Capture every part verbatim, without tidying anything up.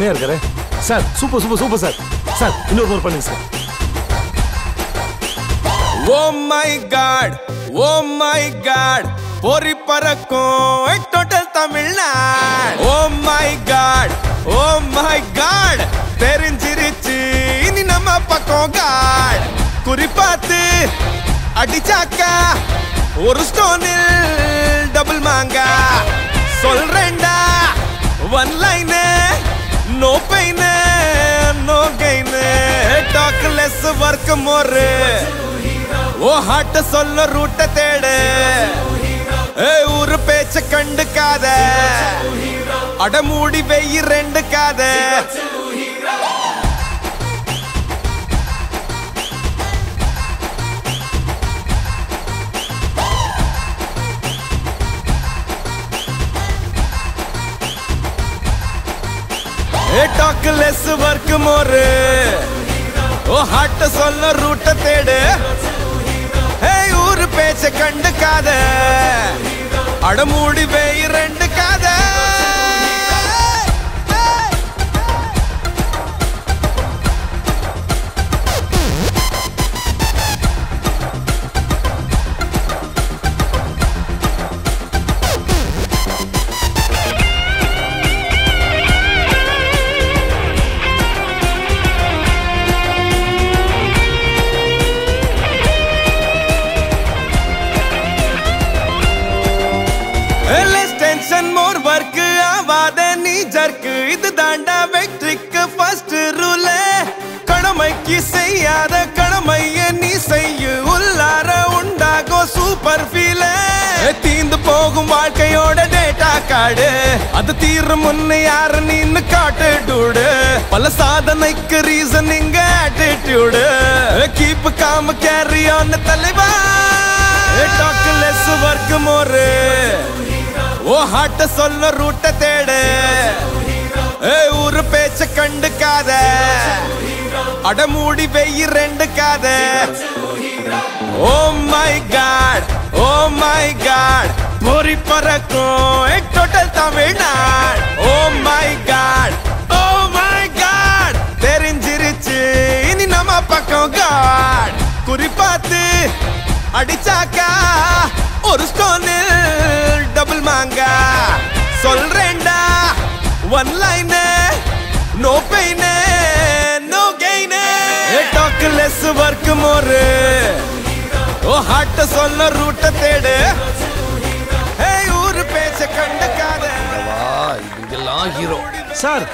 செம்மையா இருக்கிற sir. Super super super sir. Sir இன்னொரு ஒரு பண்ணுங்க sir. Oh my god, oh my god, பொறி பறக்கும் total Tamil Nadu. Oh my god, oh my god, தெரிஞ்சிருச்சு இனி நம்ம பக்கம் காட். குறிப்பாத்து அடிச்சாக்கா ஒரு ஸ்டோனில் டபுள் மாங்கா. சொல்றேன்டா one line, no pain no gain, talkless work more. ஓ ஹார்ட்ட சொல்ல ரூட்ட தேடு, ஊரு பேச்ச கண்டுக்காத, அடமூடி வெயி ரெண்டு காத. டாக்லெஸ் ஒர்க் மோர். ஓ ஹார்ட்ட சொல்ல ரூட்ட தேடு, ஊரு பேச்ச கண்டுக்காத, அடமூடி போய் ரெண்டு காத. செய்யாத கடமைய நீ செய்யு, உள்ளார உண்டாகும் சூப்பர் ஃபீல். தீந்து போகும் வாழ்க்கையோட டேட்டா காடு, அது தீர முன்ன யாரு நீன்னு காட்டு டூடு. பல சாதனைக்கு ரீசனிங்க attitude, keep calm carry on தலைவா. Talkless work more. ஓ ஹார்ட்ட சொல்ல ரூட்ட தேடு, ஊரு பேச்ச கண்டுக்காத, அடமூடி வெயி ரெண்டு காத. Oh my god, oh my god, பொறி பறக்கும் total Tamil Nadu. Oh my god, oh my god, தெரிஞ்சிருச்சு இனி நம்ம பக்கம் காட். குறிப்பாத்து அடிச்சாக்கா ஒரு ஸ்டோனில் டபுள் மாங்கா. சொல்றேன்டா one line, no pain no gain, talkless work more. ஓ ஹார்ட்ட சொல்ல ரூட்ட தேடு, ஊரு பேச்ச கண்டுக்காத. ஹீரோ சார்,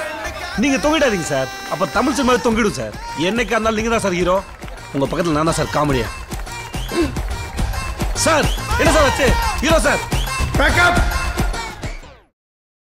நீங்க தொங்கிடாதீங்க சார், அப்ப தமிழ் சினிமாவே தொங்கிடும் சார். என்னைக்கா இருந்தாலும் நீங்க தான் சார் ஹீரோ. உங்க பக்கத்துல நான் தான் சார் காமெடியா. சார் என்ன சார் வச்சு ஹீரோ சார். பேக்கப்